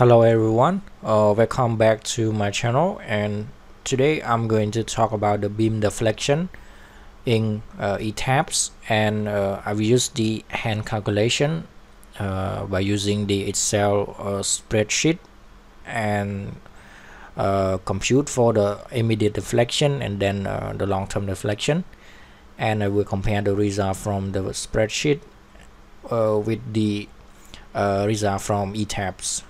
Hello everyone, welcome back to my channel, and today I'm going to talk about the beam deflection in ETABS, and I've used the hand calculation by using the Excel spreadsheet and compute for the immediate deflection and then the long-term deflection, and I will compare the result from the spreadsheet with the result from ETABS.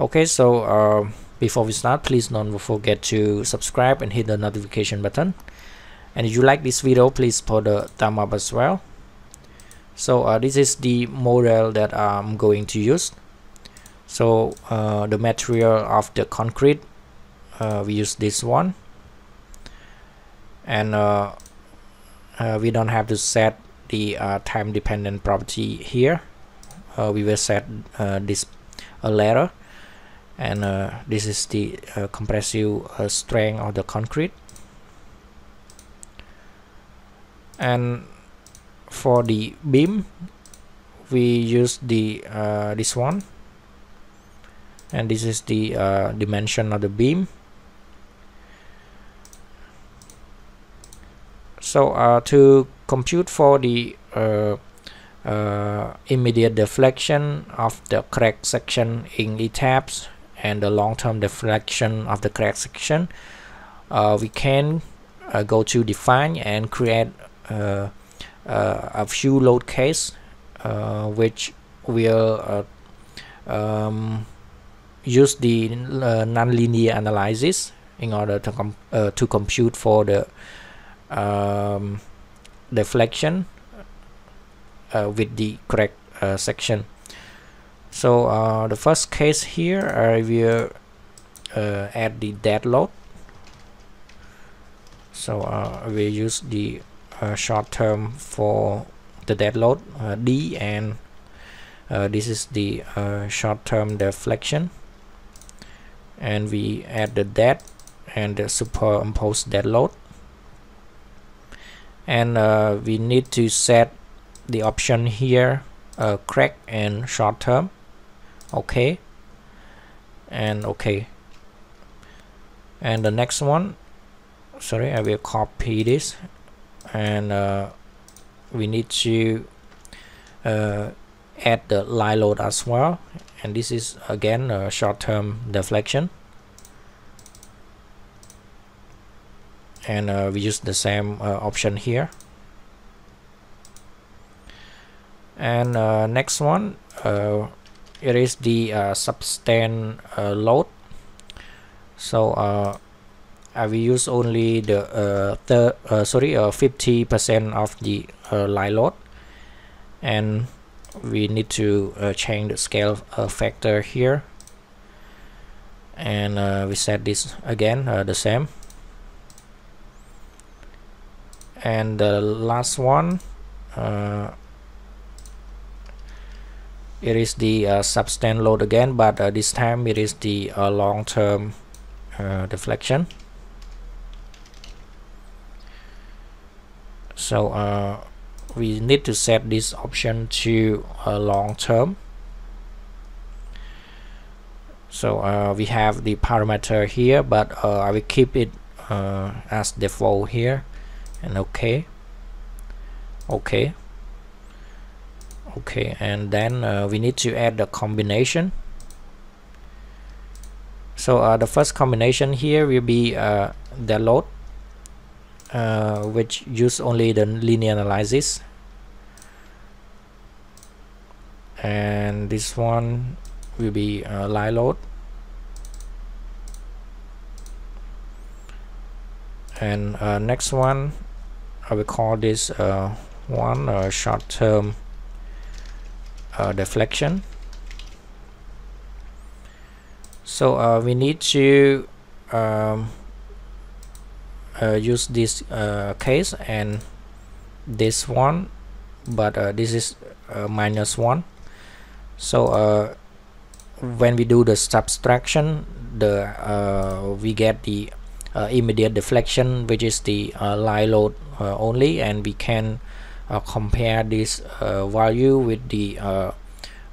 Okay, so before we start, please don't forget to subscribe and hit the notification button, and if you like this video, please put a thumb up as well. So this is the model that I'm going to use. So the material of the concrete, we use this one, and we don't have to set the time dependent property here. We will set this later. And this is the compressive strength of the concrete. And for the beam, we use the this one, and this is the dimension of the beam. So to compute for the immediate deflection of the crack section in ETABS and the long-term deflection of the crack section, we can go to define and create a few load case, which will use the nonlinear analysis in order to compute for the deflection with the correct section. So the first case here, I will add the dead load. So I will use the short term for the dead load, D, and this is the short term deflection, and we add the dead and the superimposed dead load, and we need to set the option here, crack and short term. Okay, and okay, and the next one, sorry, I will copy this, and we need to add the line load as well, and this is again a short-term deflection, and we use the same option here. And next one, it is the substand load. So I will use only the 50% of the line load, and we need to change the scale factor here, and we set this again the same. And the last one, it is the substand load again, but this time it is the long-term deflection. So we need to set this option to long-term. So we have the parameter here, but I will keep it as default here, and okay, okay, okay. And then we need to add the combination. So the first combination here will be the load, which use only the linear analysis, and this one will be line load, and next one I will call this one short-term deflection. So we need to use this case and this one, but this is -1. So when we do the subtraction, the we get the immediate deflection, which is the line load only, and we can compare this value with the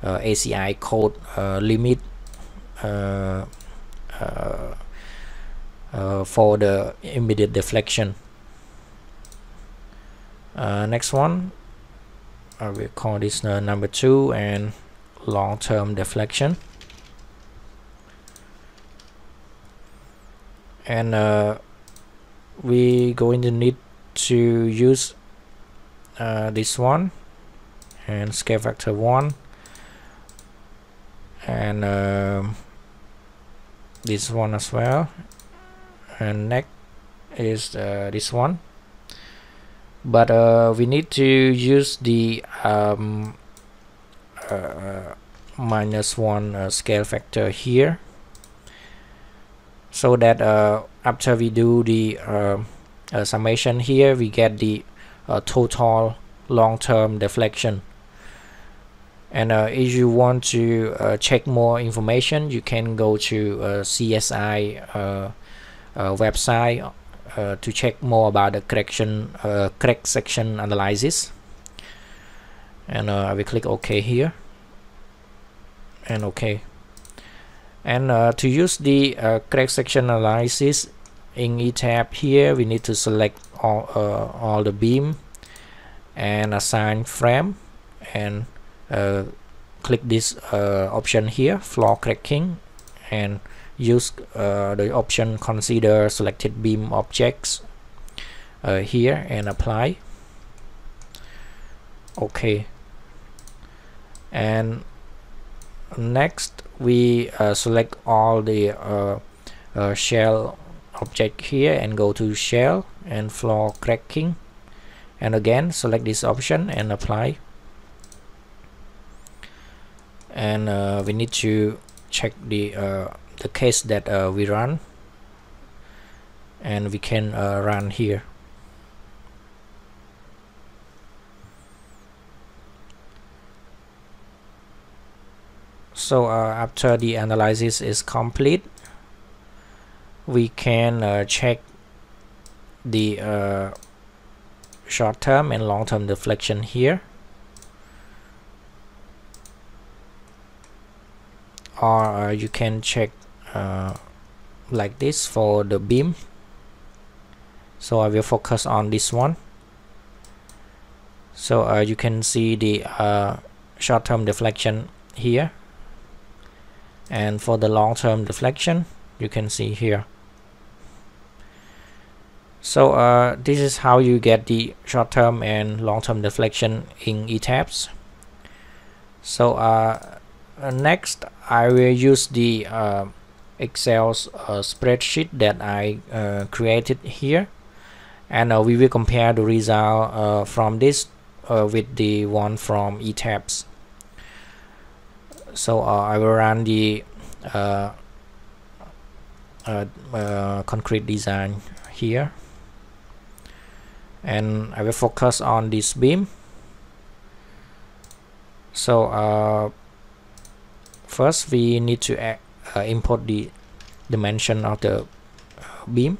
ACI code limit for the immediate deflection. Next one, I will call this number 2 and long-term deflection. And we going to need to use this one and scale factor 1, and this one as well. And next is this one, but we need to use the -1 scale factor here, so that after we do the summation here, we get the total long-term deflection. And if you want to check more information, you can go to CSI website to check more about the correction correct section analysis. And I will click OK here and OK. And to use the correct section analysis in ETABS here, we need to select all the beam and assign frame, and click this option here, floor cracking, and use the option consider selected beam objects here and apply. Okay. And next we select all the shell object here and go to shell and floor cracking, and again select this option and apply. And we need to check the case that we run, and we can run here. So after the analysis is complete, we can check the short-term and long-term deflection here, or you can check like this for the beam. So I will focus on this one. So you can see the short-term deflection here, and for the long-term deflection you can see here. So this is how you get the short-term and long-term deflection in ETABS. So next I will use the Excel spreadsheet that I created here, and we will compare the result from this with the one from ETABS. So I will run the concrete design here, and I will focus on this beam. So first we need to import the dimension of the beam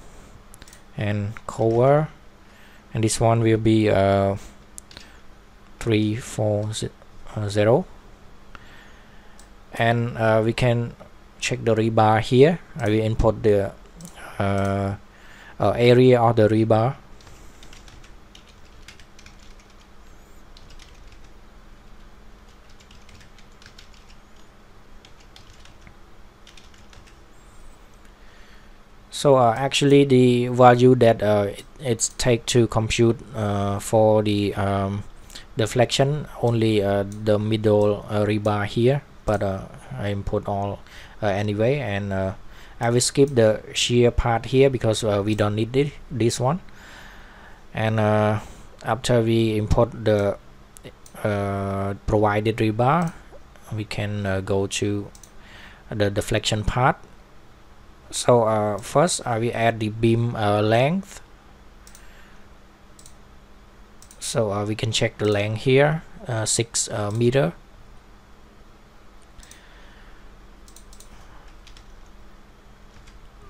and cover, and this one will be 340. And we can check the rebar here. I will import the area of the rebar. So actually the value that it's take to compute for the deflection, only the middle rebar here. But I input all anyway, and I will skip the shear part here because we don't need it, this one. And after we import the provided rebar, we can go to the deflection part. So first I will add the beam length. So we can check the length here, 6 meter.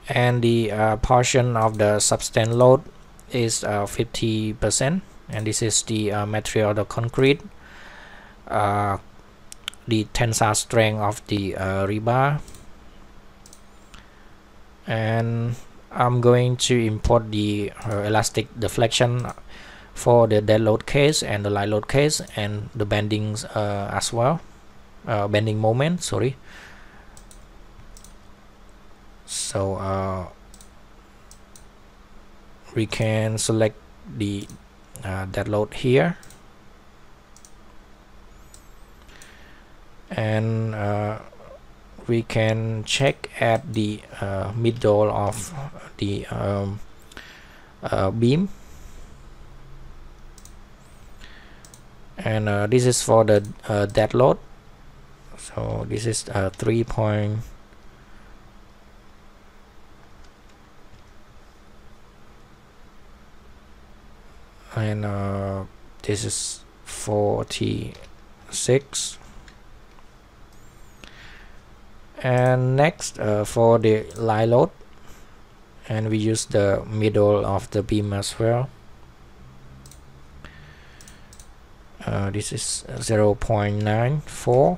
And the portion of the substance load is 50%, and this is the material, the concrete, the tensile strength of the rebar, and I'm going to import the elastic deflection for the dead load case and the light load case and the bendings as well, bending moment, sorry. So we can select the dead load here, and we can check at the middle of the beam, and this is for the dead load. So this is 46. And next for the light load, and we use the middle of the beam as well. This is 0.94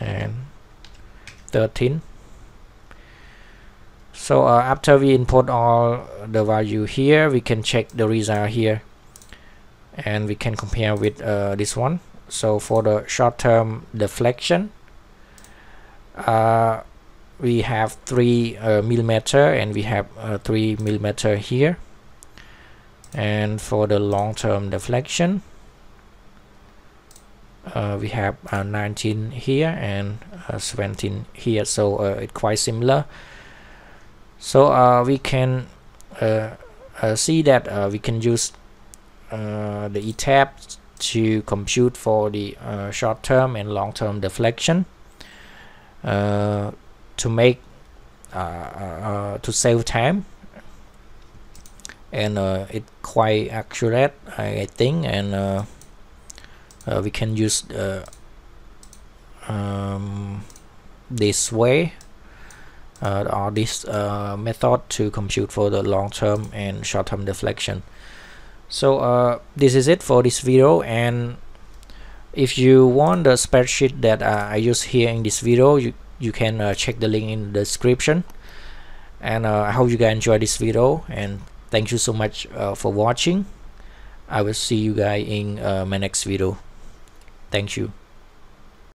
and 13. So after we import all the value here, we can check the result here, and we can compare with this one. So for the short-term deflection, we have 3 millimeter, and we have 3 millimeter here. And for the long-term deflection, we have 19 here and 17 here. So it's quite similar. So we can see that we can use the ETABS to compute for the short-term and long-term deflection. To make to save time, and it's quite accurate, I think, and we can use this way or this method to compute for the long-term and short-term deflection. So this is it for this video, and if you want the spreadsheet that I use here in this video, you can check the link in the description. And I hope you guys enjoy this video, and thank you so much for watching. I will see you guys in my next video. Thank you.